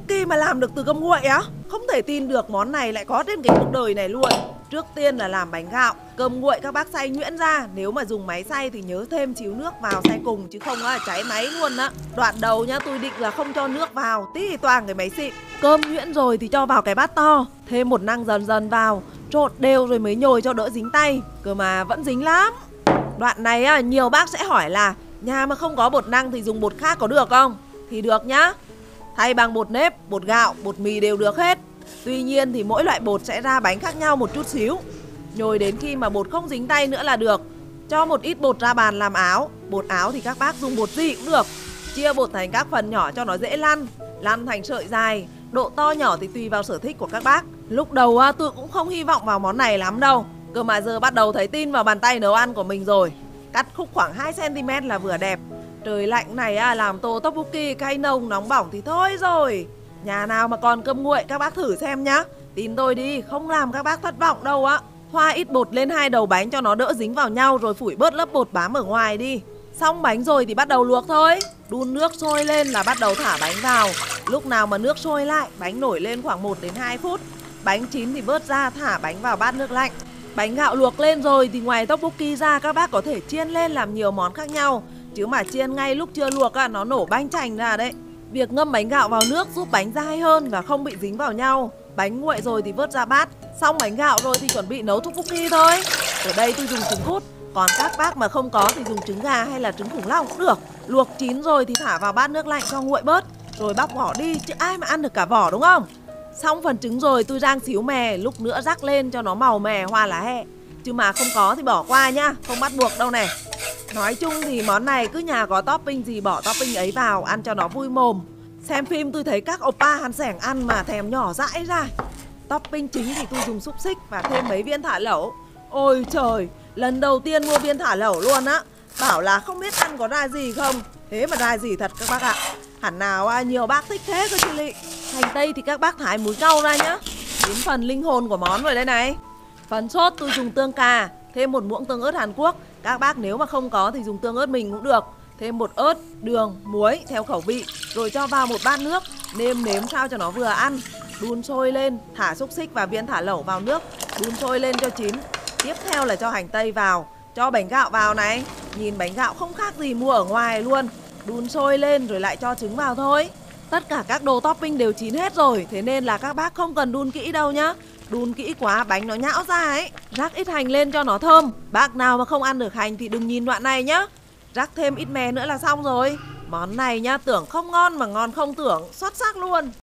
tteokbokki mà làm được từ cơm nguội á? Không thể tin được món này lại có trên cái cuộc đời này luôn. Trước tiên là làm bánh gạo, cơm nguội các bác xay nhuyễn ra. Nếu mà dùng máy xay thì nhớ thêm xíu nước vào xay cùng, chứ không là cháy máy luôn á. Đoạn đầu nhá, tôi định là không cho nước vào, tí toàn cái máy xịn. Cơm nhuyễn rồi thì cho vào cái bát to, thêm một năng dần dần vào, trộn đều rồi mới nhồi cho đỡ dính tay. Cơ mà vẫn dính lắm. Đoạn này á, nhiều bác sẽ hỏi là nhà mà không có bột năng thì dùng bột khác có được không? Thì được nhá. Thay bằng bột nếp, bột gạo, bột mì đều được hết. Tuy nhiên thì mỗi loại bột sẽ ra bánh khác nhau một chút xíu. Nhồi đến khi mà bột không dính tay nữa là được. Cho một ít bột ra bàn làm áo. Bột áo thì các bác dùng bột gì cũng được. Chia bột thành các phần nhỏ cho nó dễ lăn. Lăn thành sợi dài. Độ to nhỏ thì tùy vào sở thích của các bác. Lúc đầu tôi cũng không hy vọng vào món này lắm đâu. Cơ mà giờ bắt đầu thấy tin vào bàn tay nấu ăn của mình rồi. Cắt khúc khoảng 2 cm là vừa đẹp. Trời lạnh này làm tô tteokbokki cay nồng nóng bỏng thì thôi rồi. Nhà nào mà còn cơm nguội các bác thử xem nhá. Tin tôi đi, không làm các bác thất vọng đâu á. Thoa ít bột lên 2 đầu bánh cho nó đỡ dính vào nhau rồi phủi bớt lớp bột bám ở ngoài đi. Xong bánh rồi thì bắt đầu luộc thôi. Đun nước sôi lên là bắt đầu thả bánh vào. Lúc nào mà nước sôi lại, bánh nổi lên khoảng 1 đến 2 phút. Bánh chín thì vớt ra thả bánh vào bát nước lạnh. Bánh gạo luộc lên rồi thì ngoài tteokbokki ra các bác có thể chiên lên làm nhiều món khác nhau. Chứ mà chiên ngay lúc chưa luộc nó nổ banh chành ra đấy. Việc ngâm bánh gạo vào nước giúp bánh dai hơn và không bị dính vào nhau. Bánh nguội rồi thì vớt ra bát. Xong bánh gạo rồi thì chuẩn bị nấu tteokbokki thôi. Ở đây tôi dùng trứng cút. Còn các bác mà không có thì dùng trứng gà hay là trứng khủng long cũng được. Luộc chín rồi thì thả vào bát nước lạnh cho nguội bớt. Rồi bóc vỏ đi, chứ ai mà ăn được cả vỏ đúng không? Xong phần trứng rồi tôi rang xíu mè. Lúc nữa rắc lên cho nó màu mè hoa lá hẹ. Chứ mà không có thì bỏ qua nhá, không bắt buộc đâu này. Nói chung thì món này cứ nhà có topping gì bỏ topping ấy vào, ăn cho nó vui mồm. Xem phim tôi thấy các oppa Hàn Sẻng ăn mà thèm nhỏ dãi ra. Topping chính thì tôi dùng xúc xích và thêm mấy viên thả lẩu. Ôi trời, lần đầu tiên mua viên thả lẩu luôn á. Bảo là không biết ăn có ra gì không. Thế mà ra gì thật các bác ạ. Hẳn nào nhiều bác thích thế cơ chứ lị. Hành tây thì các bác thái múi cau ra nhá. Đến phần linh hồn của món rồi đây này. Phần sốt tôi dùng tương cà, thêm 1 muỗng tương ớt Hàn Quốc. Các bác nếu mà không có thì dùng tương ớt mình cũng được. Thêm bột ớt, đường, muối theo khẩu vị. Rồi cho vào một bát nước, nêm nếm sao cho nó vừa ăn. Đun sôi lên, thả xúc xích và viên thả lẩu vào nước. Đun sôi lên cho chín. Tiếp theo là cho hành tây vào, cho bánh gạo vào này. Nhìn bánh gạo không khác gì mua ở ngoài luôn. Đun sôi lên rồi lại cho trứng vào thôi. Tất cả các đồ topping đều chín hết rồi. Thế nên là các bác không cần đun kỹ đâu nhá. Đun kỹ quá bánh nó nhão ra ấy. Rắc ít hành lên cho nó thơm. Bác nào mà không ăn được hành thì đừng nhìn đoạn này nhá. Rắc thêm ít mè nữa là xong rồi. Món này nhá, tưởng không ngon mà ngon không tưởng, xuất sắc luôn.